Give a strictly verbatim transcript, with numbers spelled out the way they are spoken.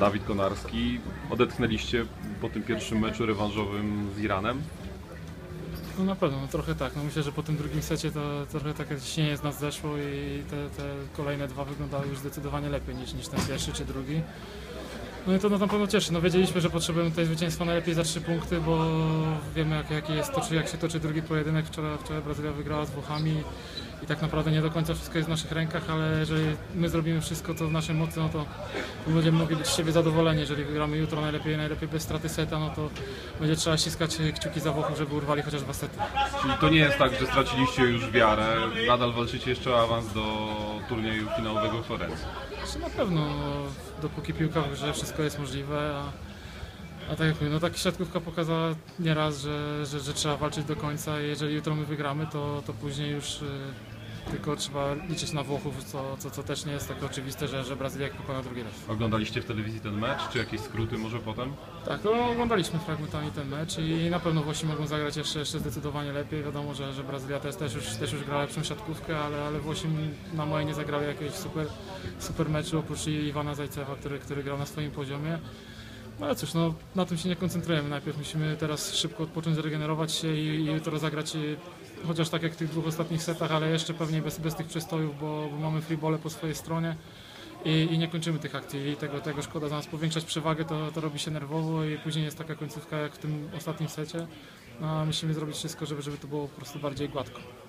Dawid Konarski. Odetchnęliście po tym pierwszym meczu rewanżowym z Iranem? No na pewno, no trochę tak. No myślę, że po tym drugim secie to trochę takie ciśnienie z nas zeszło i te, te kolejne dwa wyglądały już zdecydowanie lepiej niż, niż ten pierwszy czy drugi. No i to no, na pewno cieszy. No wiedzieliśmy, że potrzebujemy tutaj zwycięstwa najlepiej za trzy punkty, bo wiemy jak, jak, jest toczy, jak się toczy drugi pojedynek. Wczoraj, wczoraj Brazylia wygrała z Włochami i tak naprawdę nie do końca wszystko jest w naszych rękach, ale jeżeli my zrobimy wszystko co w naszej mocy, no to będziemy mogli być z siebie zadowoleni. Jeżeli wygramy jutro najlepiej, najlepiej bez straty seta, no to będzie trzeba ściskać kciuki za Włochów, żeby urwali chociaż dwa sety. Czyli to nie jest tak, że straciliście już wiarę, nadal walczycie jeszcze o awans do turnieju finałowego w Florencji? Na pewno, dopóki piłka w grze, wszystko jest możliwe, a, a tak jak mówię, no tak siatkówka pokazała nieraz, że, że, że trzeba walczyć do końca i jeżeli jutro my wygramy, to, to później już y, tylko trzeba liczyć na Włochów, co, co, co też nie jest tak oczywiste, że, że Brazylia pokona drugi raz. Oglądaliście w telewizji ten mecz, czy jakieś skróty może potem? Tak, no, oglądaliśmy fragmentami ten mecz i na pewno Włosi mogą zagrać jeszcze, jeszcze zdecydowanie lepiej. Wiadomo, że, że Brazylia też, też, już, też już gra lepszą siatkówkę, ale, ale Włosi na moje nie zagrały jakiegoś super, super meczu, oprócz Iwana Zajcewa, który, który grał na swoim poziomie. No ale cóż, no, na tym się nie koncentrujemy. Najpierw musimy teraz szybko odpocząć, zregenerować się i, i jutro zagrać chociaż tak jak w tych dwóch ostatnich setach, ale jeszcze pewnie bez, bez tych przestojów, bo, bo mamy free bole po swojej stronie. I, I nie kończymy tych akcji i tego, tego szkoda. Zamiast powiększać przewagę, to, to robi się nerwowo i później jest taka końcówka jak w tym ostatnim secie. No, musimy zrobić wszystko, żeby, żeby to było po prostu bardziej gładko.